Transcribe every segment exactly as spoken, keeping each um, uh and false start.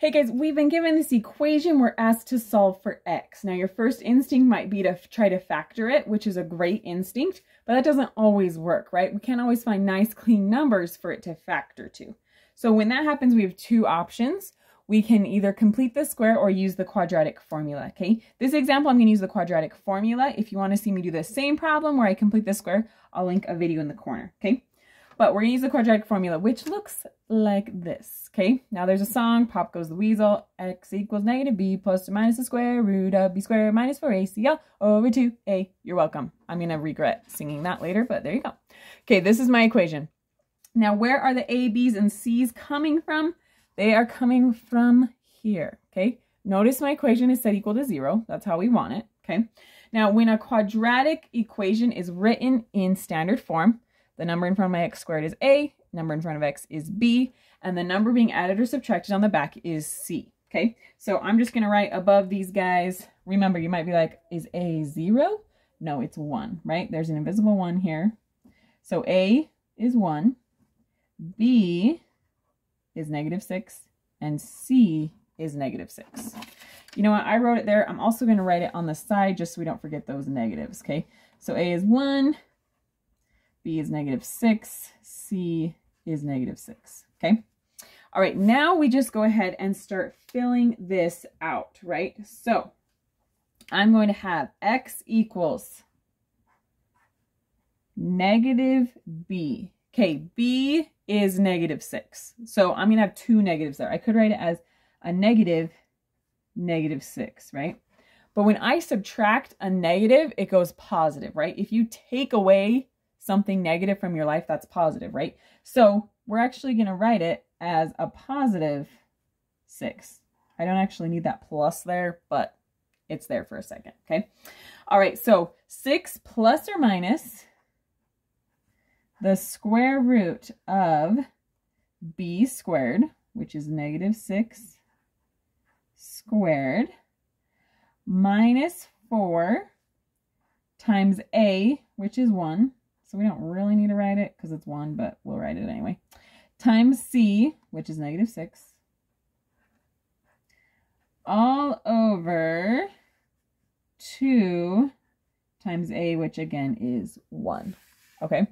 Hey guys, we've been given this equation we're asked to solve for x. Now your first instinct might be to try to factor it, which is a great instinct, but that doesn't always work, right? We can't always find nice clean numbers for it to factor to. So when that happens, we have two options. We can either complete the square or use the quadratic formula, okay? This example, I'm gonna use the quadratic formula. If you wanna see me do the same problem where I complete the square, I'll link a video in the corner, okay? But we're gonna use the quadratic formula, which looks like this, okay? Now there's a song, Pop Goes the Weasel, x equals negative b plus or minus the square root of b squared minus four a c l over two a. You're welcome. I'm gonna regret singing that later, but there you go. Okay, this is my equation. Now, where are the a, b's, and c's coming from? They are coming from here, okay? Notice my equation is set equal to zero. That's how we want it, okay? Now, when a quadratic equation is written in standard form, the number in front of my x squared is a, number in front of x is b, and the number being added or subtracted on the back is c, okay? So I'm just gonna write above these guys. Remember, you might be like, is a zero? No, it's one, right? There's an invisible one here. So a is one, b is negative six, and c is negative six. You know what, I wrote it there. I'm also gonna write it on the side just so we don't forget those negatives, okay? So a is one, b is negative six, c is negative six, okay? All right, now we just go ahead and start filling this out, right? So I'm going to have x equals negative b. Okay, b is negative six. So I'm gonna have two negatives there. I could write it as a negative, negative six, right? But when I subtract a negative, it goes positive, right? If you take away something negative from your life, that's positive, right? So we're actually gonna write it as a positive six. I don't actually need that plus there, but it's there for a second, okay? All right, so six plus or minus the square root of b squared, which is negative six squared, minus four times a, which is one, so we don't really need to write it because it's one, but we'll write it anyway, times c, which is negative six, all over two times a, which again is one, okay?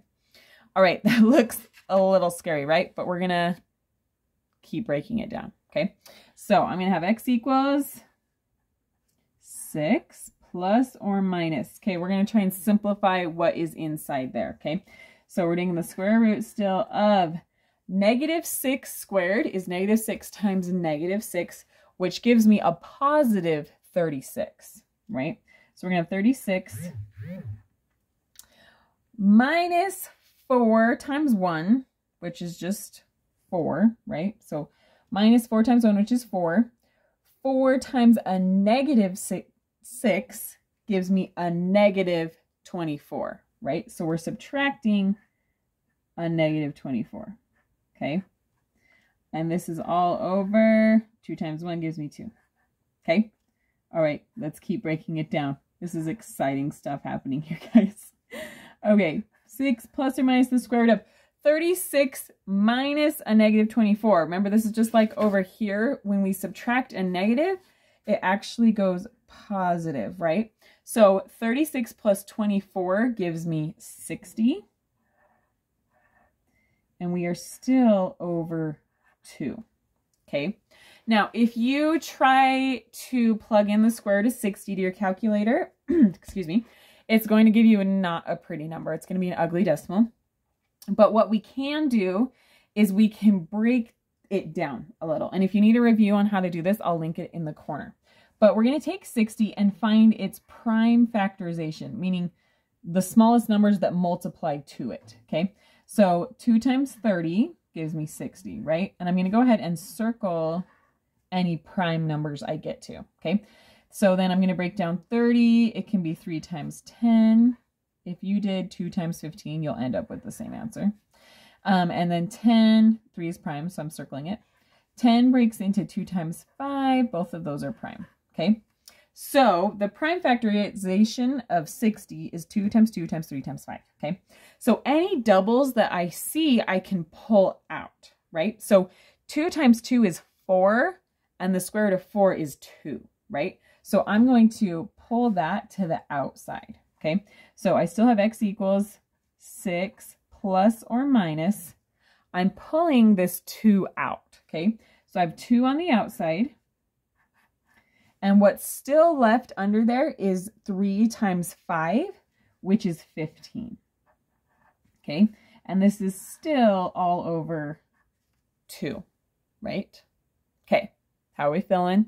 All right, that looks a little scary, right? But we're gonna keep breaking it down, okay? So I'm gonna have x equals six plus or minus. Okay, we're gonna try and simplify what is inside there, okay? So we're doing the square root still of negative six squared is negative six times negative six, which gives me a positive thirty-six, right? So we're gonna have thirty-six minus four times one, which is just four, right? So minus four times one, which is four. four times a negative six, six gives me a negative twenty-four, right? So we're subtracting a negative twenty-four, okay? And this is all over two times one gives me two, okay? All right, let's keep breaking it down. This is exciting stuff happening here, guys. Okay, six plus or minus the square root of thirty-six minus a negative twenty-four. Remember, this is just like over here. When we subtract a negative, it actually goes positive, right? So thirty-six plus twenty-four gives me sixty. And we are still over two, okay? Now, if you try to plug in the square root of sixty to your calculator, excuse me, it's going to give you a, not a pretty number. It's going to be an ugly decimal. But what we can do is we can break it down a little. And if you need a review on how to do this, I'll link it in the corner. But we're going to take sixty and find its prime factorization, meaning the smallest numbers that multiply to it, okay? So two times thirty gives me sixty, right? And I'm going to go ahead and circle any prime numbers I get to, okay? So then I'm going to break down thirty. It can be three times ten. If you did two times fifteen, you'll end up with the same answer. Um, and then ten, three is prime, so I'm circling it. ten breaks into two times five. Both of those are prime, okay? So the prime factorization of sixty is two times two times three times five, okay? So any doubles that I see, I can pull out, right? So two times two is four, and the square root of four is two, right? So I'm going to pull that to the outside, okay? So I still have x equals six plus or minus. I'm pulling this two out, okay? So I have two on the outside. And what's still left under there is three times five, which is fifteen, okay? And this is still all over two, right? Okay, how are we feeling?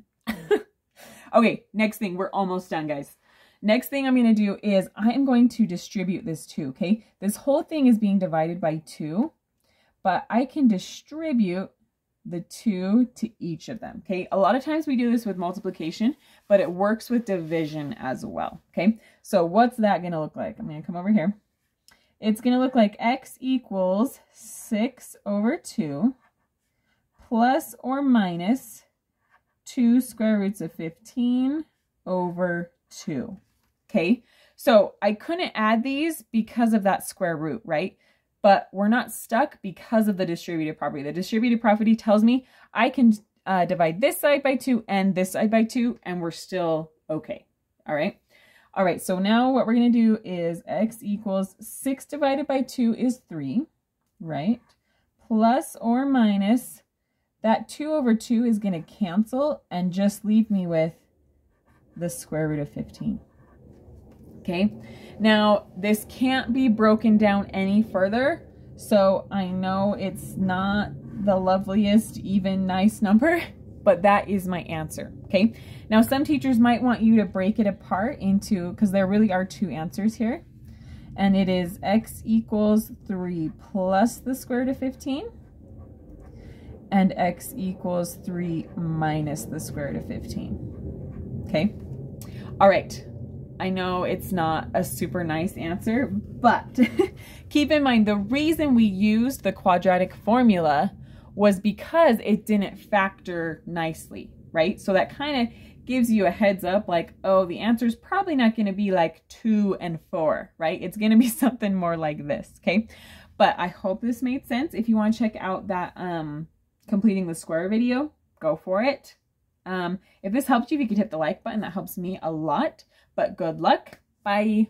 Okay, next thing, we're almost done, guys. Next thing I'm gonna do is I am going to distribute this two, okay? This whole thing is being divided by two, but I can distribute the two to each of them, okay? A lot of times we do this with multiplication, but it works with division as well, okay? So what's that gonna look like? I'm gonna come over here. It's gonna look like x equals six over two plus or minus two square roots of fifteen over two, okay? So I couldn't add these because of that square root, right? But we're not stuck because of the distributive property. The distributive property tells me I can uh, divide this side by two and this side by two, and we're still okay, all right? All right, so now what we're gonna do is x equals six divided by two is three, right? Plus or minus, that two over two is gonna cancel and just leave me with the square root of fifteen, okay? Now, this can't be broken down any further, so I know it's not the loveliest, even nice number, but that is my answer, okay? Now, some teachers might want you to break it apart into, because there really are two answers here, and it is x equals three plus the square root of fifteen, and x equals three minus the square root of fifteen, okay? All right. I know it's not a super nice answer, but keep in mind the reason we used the quadratic formula was because it didn't factor nicely, right? So that kind of gives you a heads up like, oh, the answer is probably not going to be like two and four, right? It's going to be something more like this, okay? But I hope this made sense. If you want to check out that um, completing the square video, go for it. Um, if this helped you, if you could hit the like button, that helps me a lot. But good luck. Bye.